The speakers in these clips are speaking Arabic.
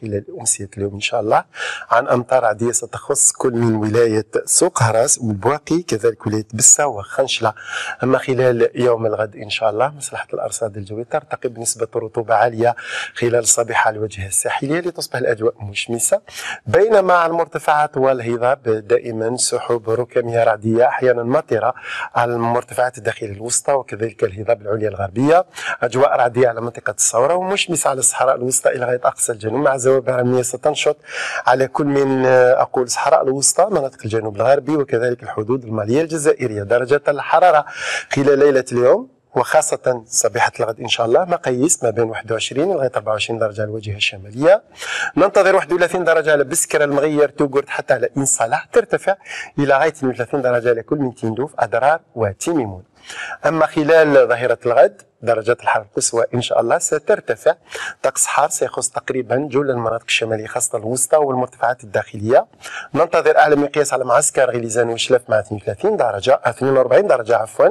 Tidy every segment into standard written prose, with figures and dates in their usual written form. خلال أمسية اليوم إن شاء الله عن أمطار عادية ستخص كل من ولاية سوقهراس والبواقي كذلك ولاية بسة وخنشلة. أما خلال يوم الغد إن شاء الله مصلحة الأرصاد الجوية ترتقي بنسبة رطوبة عالية خلال الصبيحة على الواجهة الساحلية لتصبح الأجواء مشمسة، بينما على المرتفعات والهضاب دائما سحب ركامية رعدية أحيانا مطرة على المرتفعات الداخلية الوسطى وكذلك الهضاب العليا الغربية، أجواء رعدية على منطقة الصورة ومشمسة على الصحراء الوسطى إلى غاية أقصى الجنوب مع زوابع رملية ستنشط على كل من أقول الصحراء الوسطى، مناطق الجنوب الغربي وكذلك الحدود المالية الجزائرية. درجة الحرارة خلال ليلة اليوم وخاصة صبيحة الغد إن شاء الله مقاييس ما بين 21 لغاية 24 درجة على الواجهة الشمالية، ننتظر 31 درجة على بسكرة المغير توغرت حتى على إن صلاح، ترتفع إلى غاية 32 درجة على كل من تندوف أدرار وتيميمون. أما خلال ظهيرة الغد درجات الحرارة القصوى إن شاء الله سترتفع، طقس حار سيخص تقريبا جل المناطق الشمالية خاصة الوسطى والمرتفعات الداخلية، ننتظر أعلى مقياس على معسكر غليزان وشلف مع 32 درجة 42 درجة عفوا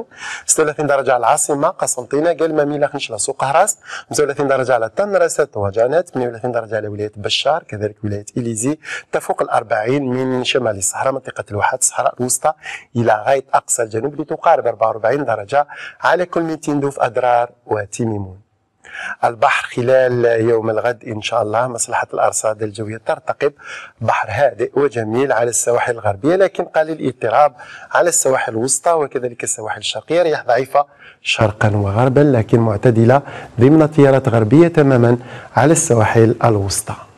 36 درجة على العاصمة قسنطينة، قلمة ميلا خنشلة سوقهراس 35 درجة على طنرسات وجانات 38 درجة على ولاية بشار كذلك ولاية إليزي تفوق ال40 من شمال الصحراء منطقة الواحات الصحراء الوسطى إلى غاية أقصى الجنوب لتقارب 44 درجة على كل من تندوف أدرار وتيميمون. البحر خلال يوم الغد إن شاء الله مصلحة الأرصاد الجوية ترتقب بحر هادئ وجميل على السواحل الغربية، لكن قليل اضطراب على السواحل الوسطى وكذلك السواحل الشرقية، رياح ضعيفة شرقا وغربا لكن معتدلة ضمن تيارات غربية تماما على السواحل الوسطى.